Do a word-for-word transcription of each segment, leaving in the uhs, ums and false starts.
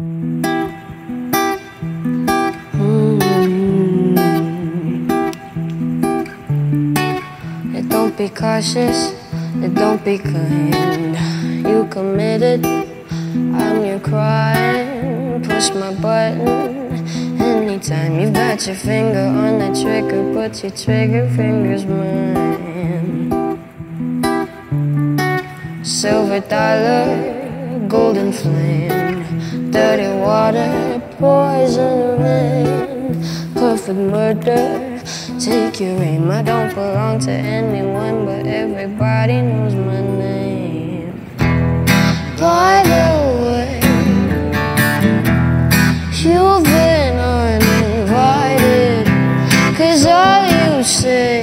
Mm-hmm. It don't be cautious, it don't be kind. You committed, I'm your crime. Push my button anytime. You've got your finger on the trigger, but your trigger finger's mine. Silver dollar, golden flame, dirty water, poison rain, perfect murder, take your aim. I don't belong to anyone, but everybody knows my name. By the way, you've been uninvited, 'cause all you say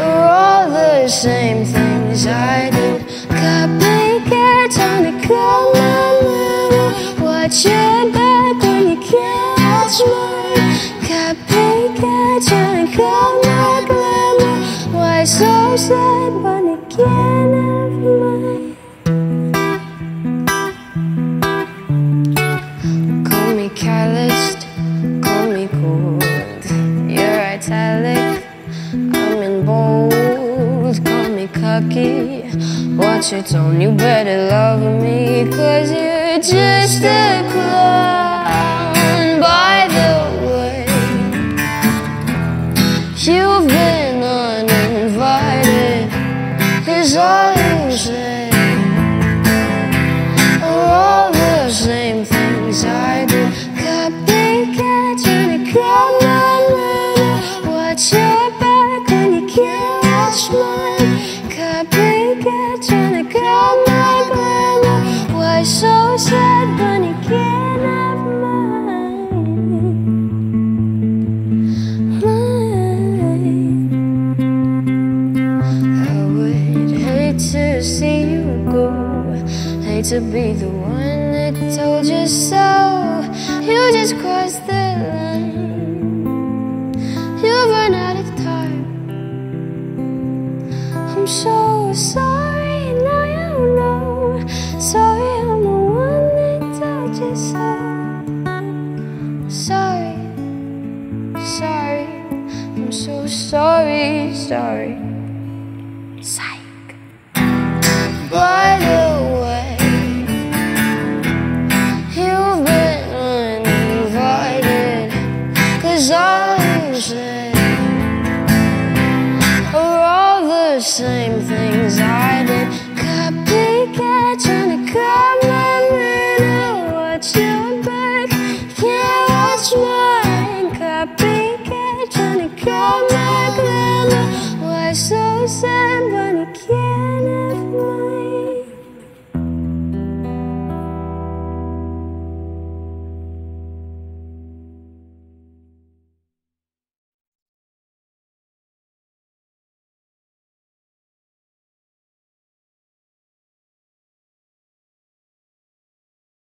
are all the same things I did. Copycat, time to call my letter. Watch your back when you catch mine. Copycat, time to call my glamour. Why so sad when you can't have mine? Call me calloused, call me cold. You're italic, I'm in bold. Call me cocky, watch your tone. You better love me, 'cause you're just a clown. By the way, you've been uninvited, 'cause all you say are all the same things I do. Copycat, trying to call my letter. Watch your back when you can't watch mine. Copycat, trying to call my glamour. Why so sad when you can't have mine? Mine. I would hate to see you go, hate to be the one that told you so. You just crossed the line, you've run out of time. I'm so sorry, now you know. Sorry, I'm the one that told you so. Sorry, sorry, I'm so sorry, sorry. Psych. By the way, you've been uninvited, 'cause all you say are all the same things I did. Copycat, trying to call my letter. Watch your back, can't watch mine. Copycat, trying to call my letter. Why so sad?